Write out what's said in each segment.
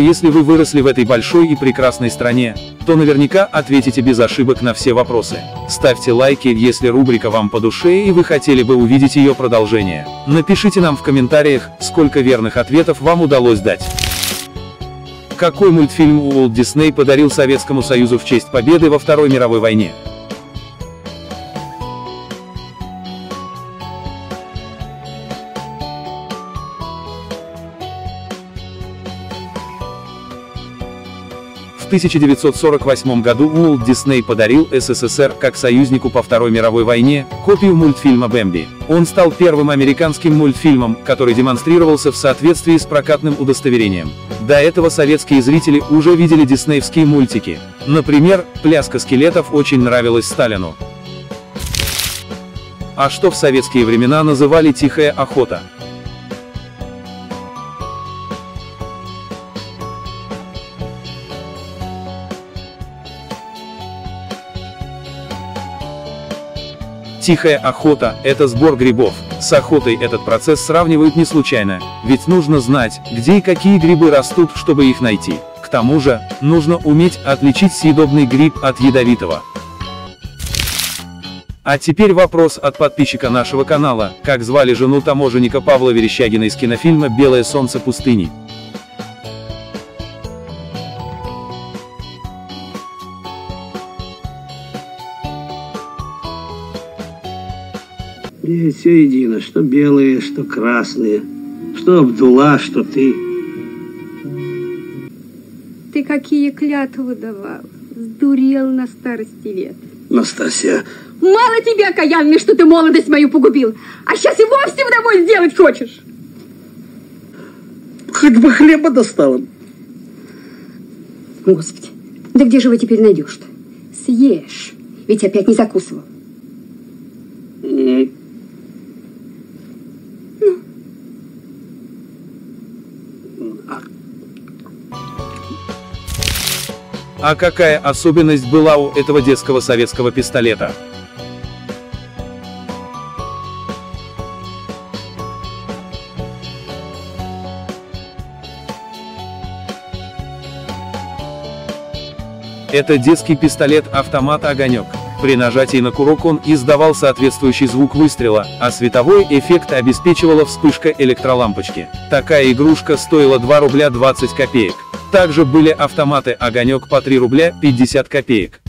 Если вы выросли в этой большой и прекрасной стране, то наверняка ответите без ошибок на все вопросы. Ставьте лайки, если рубрика вам по душе и вы хотели бы увидеть ее продолжение. Напишите нам в комментариях, сколько верных ответов вам удалось дать. Какой мультфильм Уолт Дисней подарил Советскому Союзу в честь победы во Второй мировой войне? В 1948 году Уолт Дисней подарил СССР, как союзнику по Второй мировой войне, копию мультфильма «Бэмби». Он стал первым американским мультфильмом, который демонстрировался в соответствии с прокатным удостоверением. До этого советские зрители уже видели диснеевские мультики. Например, «Пляска скелетов» очень нравилась Сталину. А что в советские времена называли «тихая охота»? Тихая охота – это сбор грибов. С охотой этот процесс сравнивают не случайно, ведь нужно знать, где и какие грибы растут, чтобы их найти. К тому же, нужно уметь отличить съедобный гриб от ядовитого. А теперь вопрос от подписчика нашего канала: как звали жену таможенника Павла Верещагина из кинофильма «Белое солнце пустыни»? Мне все едино, что белые, что красные, что Абдулла, что ты. Ты какие клятвы давал, сдурел на старости лет. Настасья. Мало тебе, окаянный, что ты молодость мою погубил, а сейчас и вовсе вдоволь сделать хочешь. Хоть бы хлеба достала. Господи, да где же его теперь найдешь-то? Съешь, ведь опять не закусывал. А какая особенность была у этого детского советского пистолета? Это детский пистолет-автомат «Огонек». При нажатии на курок он издавал соответствующий звук выстрела, а световой эффект обеспечивала вспышка электролампочки. Такая игрушка стоила 2 рубля 20 копеек. Также были автоматы «Огонек» по 3 рубля 50 копеек.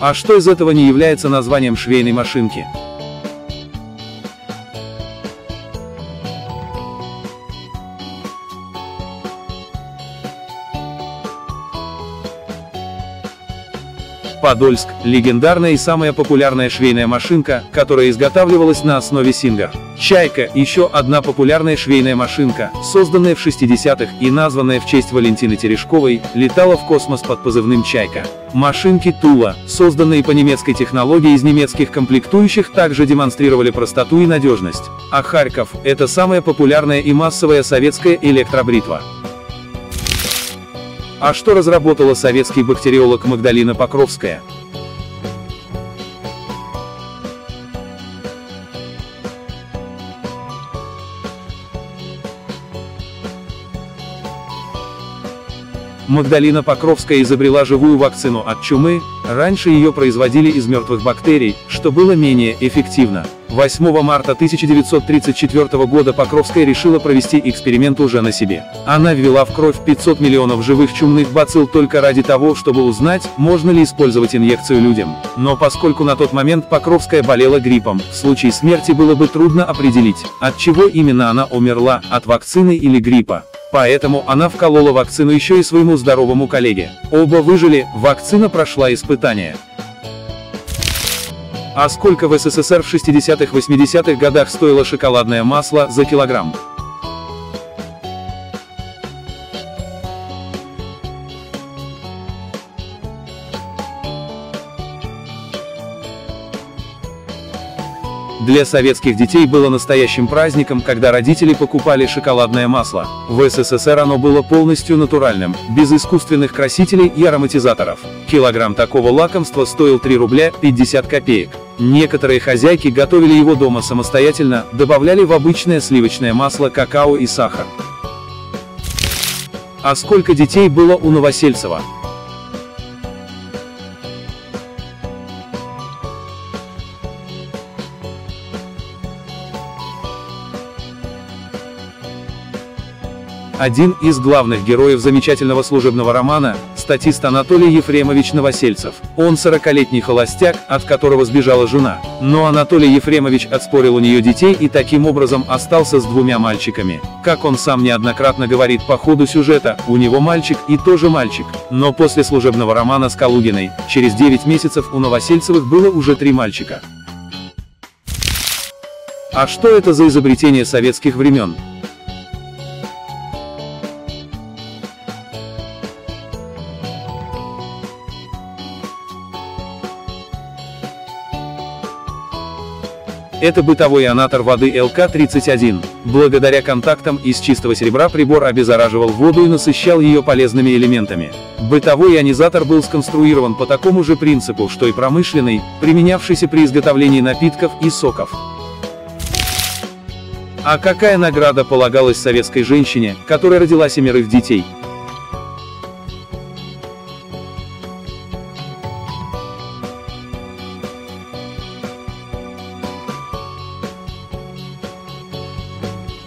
А что из этого не является названием швейной машинки? Подольск – легендарная и самая популярная швейная машинка, которая изготавливалась на основе Singer. Чайка – еще одна популярная швейная машинка, созданная в 60-х и названная в честь Валентины Терешковой, летала в космос под позывным «Чайка». Машинки Тула, созданные по немецкой технологии из немецких комплектующих, также демонстрировали простоту и надежность. А Харьков – это самая популярная и массовая советская электробритва. А что разработала советский бактериолог Магдалина Покровская? Магдалина Покровская изобрела живую вакцину от чумы. Раньше ее производили из мертвых бактерий, что было менее эффективно. 8 марта 1934 года Покровская решила провести эксперимент уже на себе. Она ввела в кровь 500 миллионов живых чумных бацилл только ради того, чтобы узнать, можно ли использовать инъекцию людям. Но поскольку на тот момент Покровская болела гриппом, в случае смерти было бы трудно определить, от чего именно она умерла, от вакцины или гриппа. Поэтому она вколола вакцину еще и своему здоровому коллеге. Оба выжили, вакцина прошла испытание. А сколько в СССР в 60-80-х годах стоило шоколадное масло за килограмм? Для советских детей было настоящим праздником, когда родители покупали шоколадное масло. В СССР оно было полностью натуральным, без искусственных красителей и ароматизаторов. Килограмм такого лакомства стоил 3 рубля 50 копеек. Некоторые хозяйки готовили его дома самостоятельно, добавляли в обычное сливочное масло какао и сахар. А сколько детей было у Новосельцева? Один из главных героев замечательного служебного романа – статист Анатолий Ефремович Новосельцев. Он 40-летний холостяк, от которого сбежала жена. Но Анатолий Ефремович отспорил у нее детей и таким образом остался с двумя мальчиками. Как он сам неоднократно говорит по ходу сюжета, у него мальчик и тоже мальчик. Но после служебного романа с Калугиной, через 9 месяцев у Новосельцевых было уже 3 мальчика. А что это за изобретение советских времен? Это бытовой ионатор воды ЛК-31. Благодаря контактам из чистого серебра прибор обеззараживал воду и насыщал ее полезными элементами. Бытовой ионизатор был сконструирован по такому же принципу, что и промышленный, применявшийся при изготовлении напитков и соков. А какая награда полагалась советской женщине, которая родила 7 детей?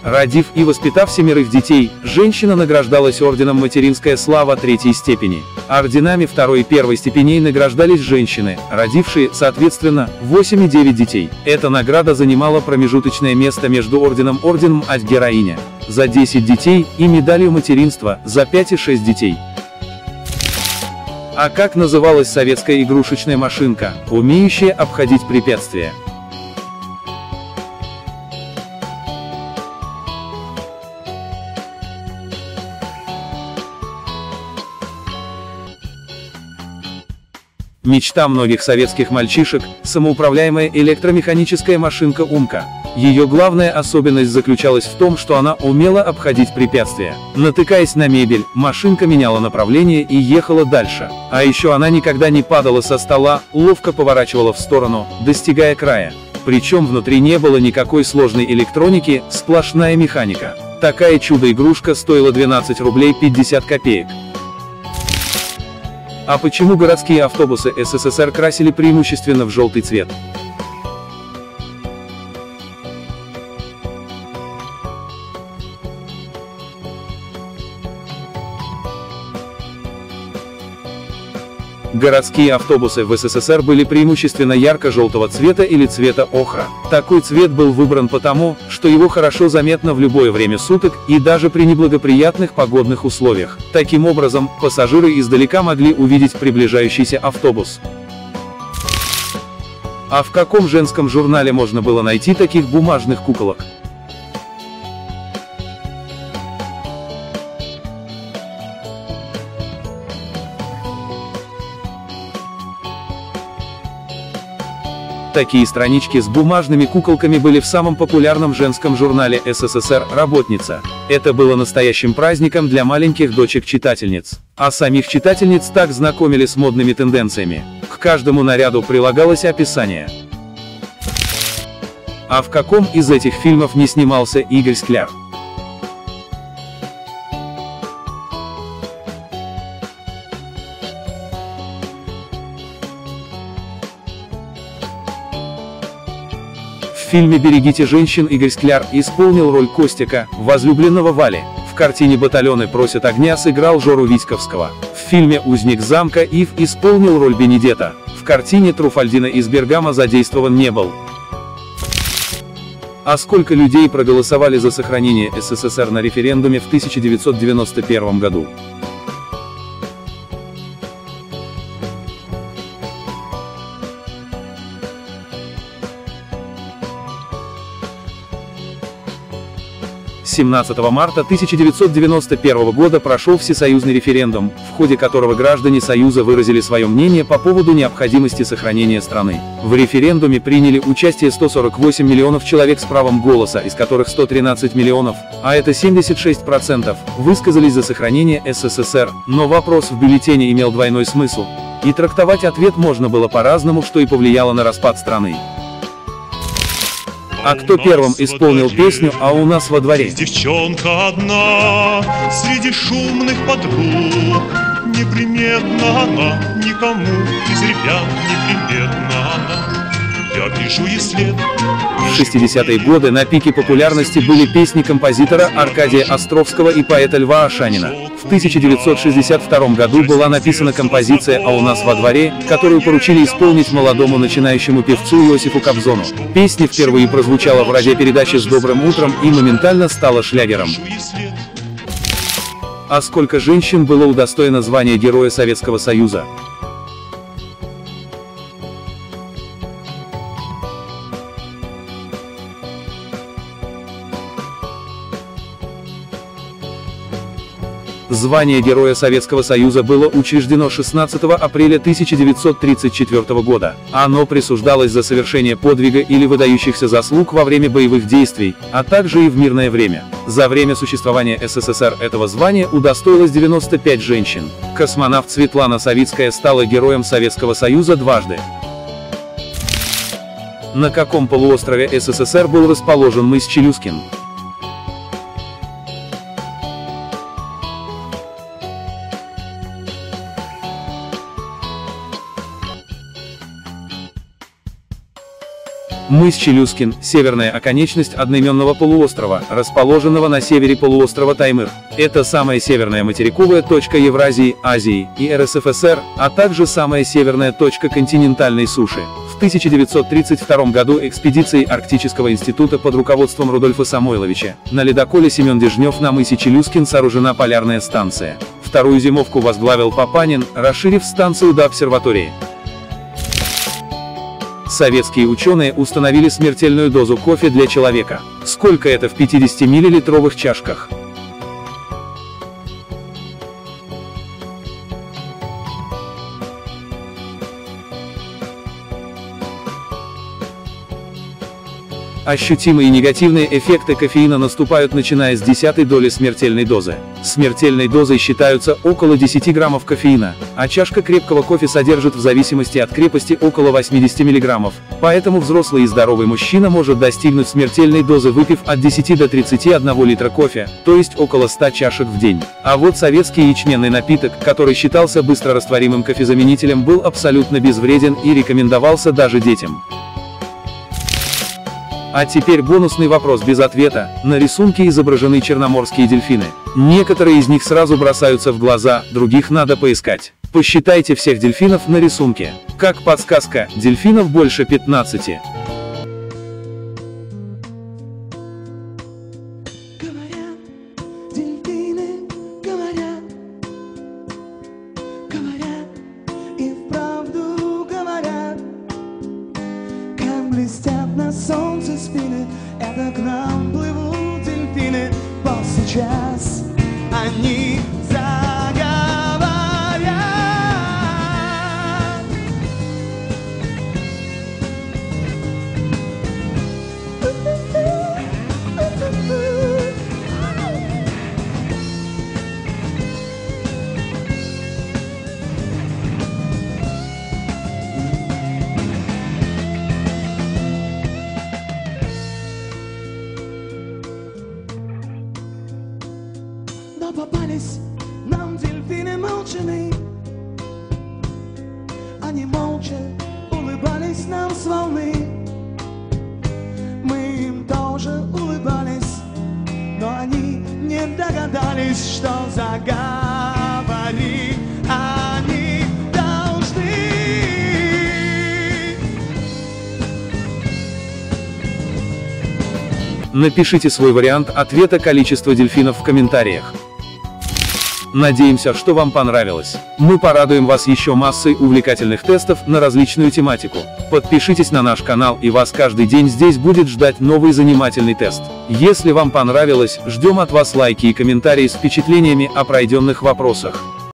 Родив и воспитав 7 детей, женщина награждалась орденом «Материнская слава» 3-й степени. Орденами 2-й и 1-й степеней награждались женщины, родившие, соответственно, 8 и 9 детей. Эта награда занимала промежуточное место между орденом «Мать-героиня» за 10 детей и медалью материнства за 5 и 6 детей. А как называлась советская игрушечная машинка, умеющая обходить препятствия? Мечта многих советских мальчишек – самоуправляемая электромеханическая машинка «Умка». Ее главная особенность заключалась в том, что она умела обходить препятствия. Натыкаясь на мебель, машинка меняла направление и ехала дальше. А еще она никогда не падала со стола, ловко поворачивала в сторону, достигая края. Причем внутри не было никакой сложной электроники, сплошная механика. Такая чудо-игрушка стоила 12 рублей 50 копеек. А почему городские автобусы СССР красили преимущественно в желтый цвет? Городские автобусы в СССР были преимущественно ярко-желтого цвета или цвета охра. Такой цвет был выбран потому, что его хорошо заметно в любое время суток и даже при неблагоприятных погодных условиях. Таким образом, пассажиры издалека могли увидеть приближающийся автобус. А в каком женском журнале можно было найти таких бумажных куколок? Такие странички с бумажными куколками были в самом популярном женском журнале СССР «Работница». Это было настоящим праздником для маленьких дочек-читательниц. А самих читательниц так знакомили с модными тенденциями. К каждому наряду прилагалось описание. А в каком из этих фильмов не снимался Игорь Скляр? В фильме «Берегите женщин» Игорь Скляр исполнил роль Костика, возлюбленного Вали. В картине «Батальоны просят огня» сыграл Жору Витьковского. В фильме «Узник замка» Ив исполнил роль Бенедетта. В картине «Труфальдина из Бергама» задействован не был. А сколько людей проголосовали за сохранение СССР на референдуме в 1991 году? С 17 марта 1991 года прошел всесоюзный референдум, в ходе которого граждане Союза выразили свое мнение по поводу необходимости сохранения страны. В референдуме приняли участие 148 миллионов человек с правом голоса, из которых 113 миллионов, а это 76%, высказались за сохранение СССР, но вопрос в бюллетене имел двойной смысл, и трактовать ответ можно было по-разному, что и повлияло на распад страны. А кто первым исполнил песню «А у нас во дворе»? Девчонка одна среди шумных подруг, неприметна она никому из ребят, неприметна она. Я пишу ей след. В 60-е годы на пике популярности были песни композитора Аркадия Островского и поэта Льва Ошанина. В 1962 году была написана композиция «А у нас во дворе», которую поручили исполнить молодому начинающему певцу Иосифу Кобзону. Песня впервые прозвучала в радиопередаче «С добрым утром» и моментально стала шлягером. А сколько женщин было удостоено звания Героя Советского Союза? Звание Героя Советского Союза было учреждено 16 апреля 1934 года. Оно присуждалось за совершение подвига или выдающихся заслуг во время боевых действий, а также и в мирное время. За время существования СССР этого звания удостоилось 95 женщин. Космонавт Светлана Савицкая стала Героем Советского Союза дважды. На каком полуострове СССР был расположен мыс Челюскин? Мыс Челюскин – северная оконечность одноименного полуострова, расположенного на севере полуострова Таймыр. Это самая северная материковая точка Евразии, Азии и РСФСР, а также самая северная точка континентальной суши. В 1932 году экспедицией Арктического института под руководством Рудольфа Самойловича на ледоколе «Семён Дежнев» на мысе Челюскин сооружена полярная станция. Вторую зимовку возглавил Папанин, расширив станцию до обсерватории. Советские ученые установили смертельную дозу кофе для человека. Сколько это в 50-миллилитровых чашках? Ощутимые негативные эффекты кофеина наступают начиная с 10-й доли смертельной дозы. Смертельной дозой считаются около 10 граммов кофеина, а чашка крепкого кофе содержит в зависимости от крепости около 80 миллиграммов, поэтому взрослый и здоровый мужчина может достигнуть смертельной дозы, выпив от 10 до 31 литра кофе, то есть около 100 чашек в день. А вот советский ячменный напиток, который считался быстрорастворимым кофезаменителем, был абсолютно безвреден и рекомендовался даже детям. А теперь бонусный вопрос без ответа. На рисунке изображены черноморские дельфины. Некоторые из них сразу бросаются в глаза, других надо поискать. Посчитайте всех дельфинов на рисунке. Как подсказка, дельфинов больше 15. Попались нам дельфины молчаны, они молча улыбались нам с волны. Мы им тоже улыбались, но они не догадались, что заговорили они должны. Напишите свой вариант ответа количества дельфинов в комментариях. Надеемся, что вам понравилось. Мы порадуем вас еще массой увлекательных тестов на различную тематику. Подпишитесь на наш канал, и вас каждый день здесь будет ждать новый занимательный тест. Если вам понравилось, ждем от вас лайки и комментарии с впечатлениями о пройденных вопросах.